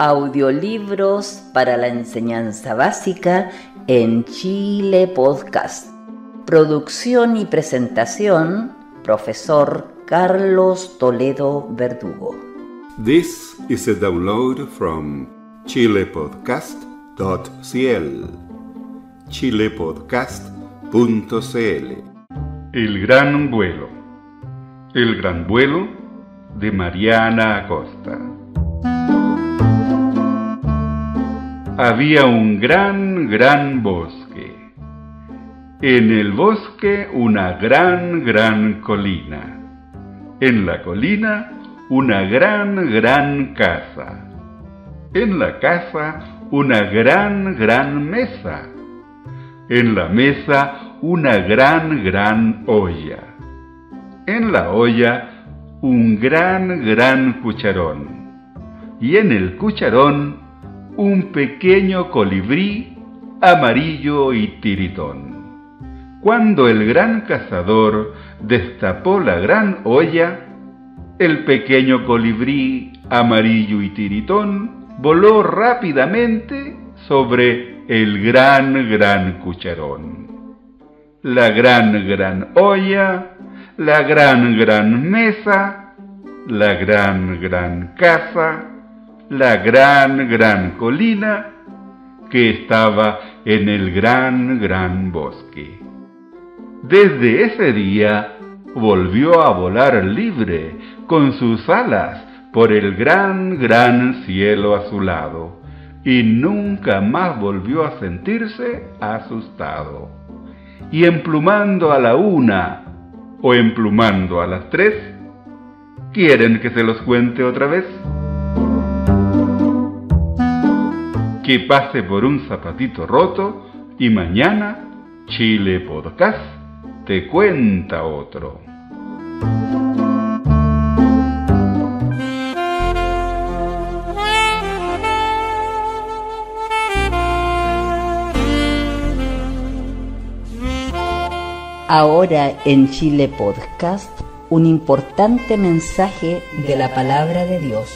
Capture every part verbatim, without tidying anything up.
Audiolibros para la enseñanza básica en Chile Podcast. Producción y presentación, profesor Carlos Toledo Verdugo. This is a download from chile podcast dot c l. chile podcast punto c l. El Gran Vuelo. El Gran Vuelo de Mariana Acosta. Había un gran, gran bosque. En el bosque una gran, gran colina. En la colina una gran, gran casa. En la casa una gran, gran mesa. En la mesa una gran, gran olla. En la olla un gran, gran cucharón. Y en el cucharón un pequeño colibrí amarillo y tiritón. Cuando el gran cazador destapó la gran olla, el pequeño colibrí amarillo y tiritón voló rápidamente sobre el gran, gran cucharón. La gran, gran olla, la gran, gran mesa, la gran, gran casa, la gran, gran colina que estaba en el gran, gran bosque. Desde ese día volvió a volar libre con sus alas por el gran, gran cielo azulado y nunca más volvió a sentirse asustado. Y emplumando a la una o emplumando a las tres, ¿quieren que se los cuente otra vez? Que pase por un zapatito roto y mañana Chile Podcast te cuenta otro. Ahora en Chile Podcast, un importante mensaje de la palabra de Dios.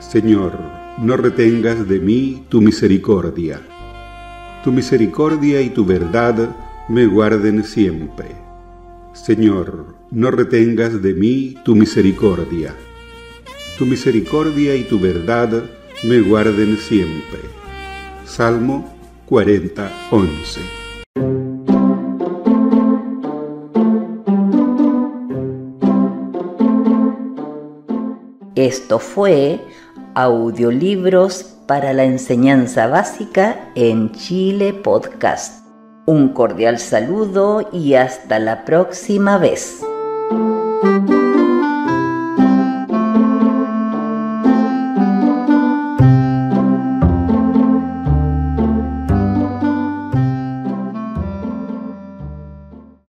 Señor, no retengas de mí tu misericordia. Tu misericordia y tu verdad me guarden siempre. Señor, no retengas de mí tu misericordia. Tu misericordia y tu verdad me guarden siempre. Salmo cuarenta, once. Esto fue Audiolibros para la enseñanza básica en Chile Podcast. Un cordial saludo y hasta la próxima vez.